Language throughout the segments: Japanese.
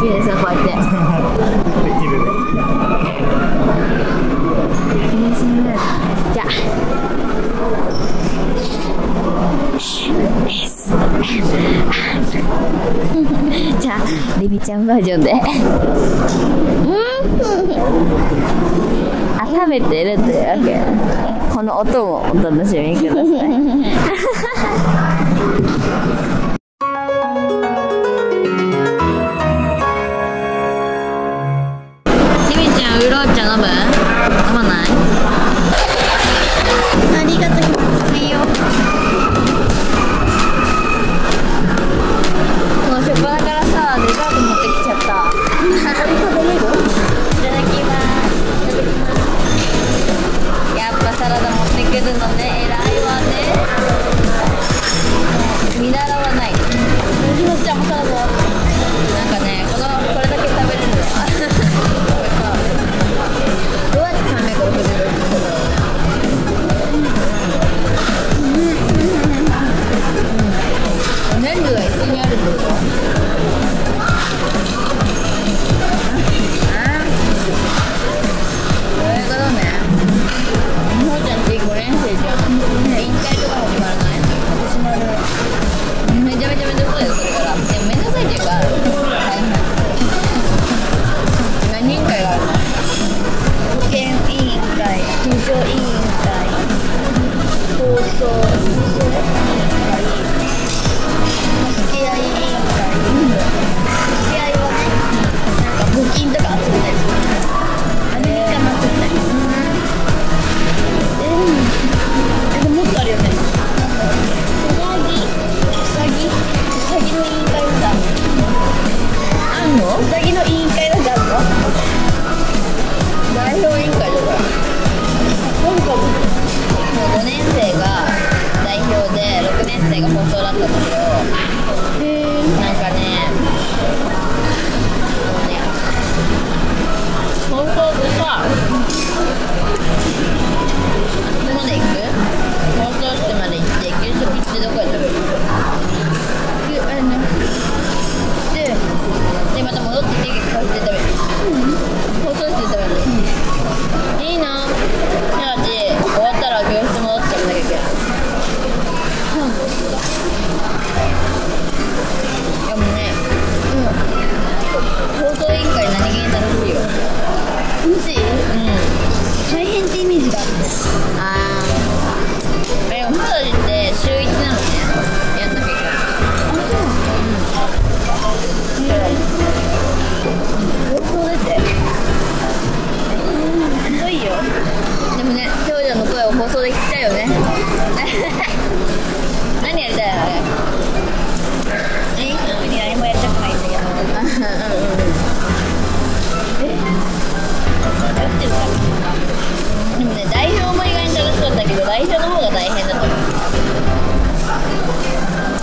집에서 봤대. 이제는 자. 자, 레비짱 버전데. 아, 食べてるってわけ。 この音もお楽しみください。怪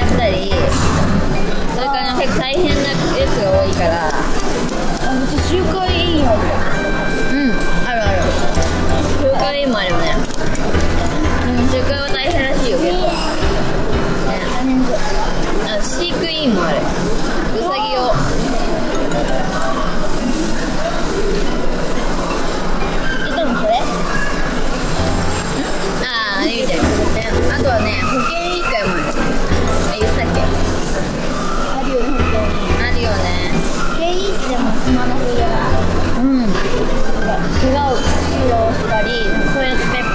我したり、そういうスペック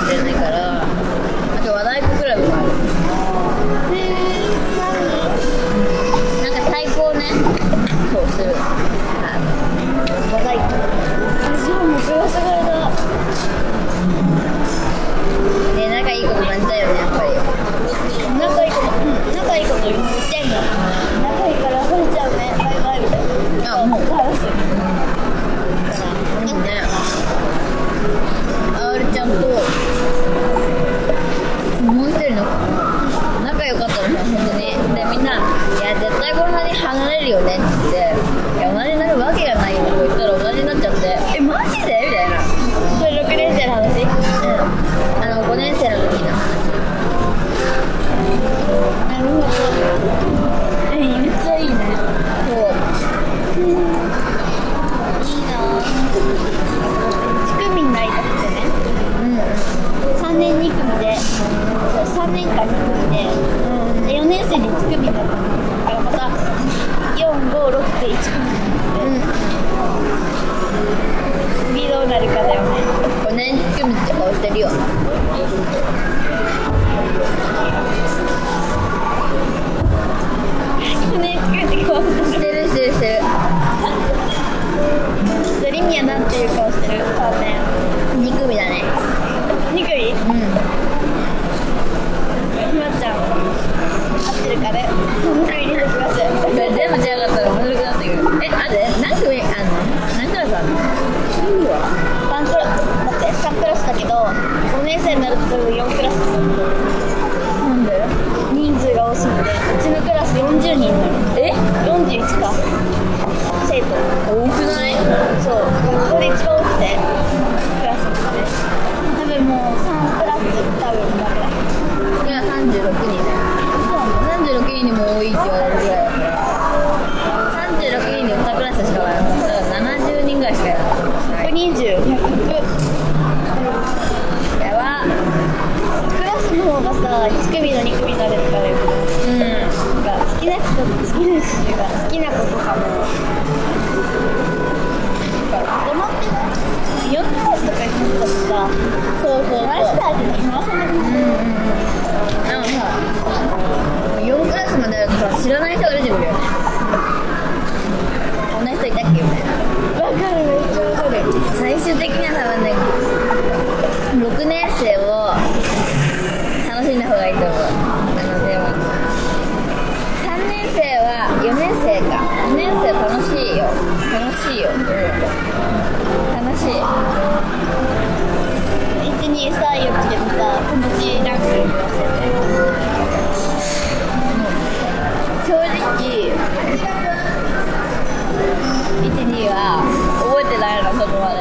みたいないから、あと和太鼓クラブがある。なんか太鼓をね、そうする和太鼓。私も昔はそれだ。で仲いいことなんだよね、やっぱり。仲いいこと言ってんの。仲いいから惚れちゃうね、バイバイみたいな。あ、もう話すいいね。あおりちゃんともう一人の仲良かったのよ、本当に。でみんな「いや絶対こんなに離れるよね」って言って「いや同じになるわけがないよ」と言ったら同じになっちゃって「えマジで?」みたいな。それ6年生の話、うん、5年生の時の話。なるほど、めっちゃいいね。そう、いいな。1組になりたくてね、うん、3年2組で、3年間2組で、うん、で4年生で1組だったからまた456で1組になって、うん、次どうなるかだよね。5年1組って顔してるよ。5年1組って顔してるしてるドリミはなんていう顔してる？顔ね。2組だね。2組？うん。ひまちゃん合ってるかね。2組入れてきます。全部違かったら面白くなってくる。え、あれ何組何クラスあるの？いいよ。ワンクラスだって3クラスだけど5年生になると4クラス。なんで？人数が多すぎてうちのクラス40人になる。え？41か。生徒多くない？そう、学校で一番多くてクラスの中で多分もう3クラス多分だから今36人だよ。36人にも多いって言われるぐらいだから36人に2クラスしかない。だから70人ぐらいしかいない。120、100、やば。クラスの方がさ1組の2組になるとかで、うん、なんか好きな子とかも4クラスとかになっちゃってさ、そうそう、マスターって話せなくなる。うんうんうん。でもさ、4クラスまでだとさ、知らない人が出てくるよね。こんな人いたっけみたいな。わかる、めっちゃわかる。最終的には多分ね、6年生を楽しんだ方がいいと思う。でも、3年生は、4年生か。4年生は楽しいよ。1、2、3、4つけてさ、友達ランクに合わせて、正直1、2は覚えてないの、そこまで。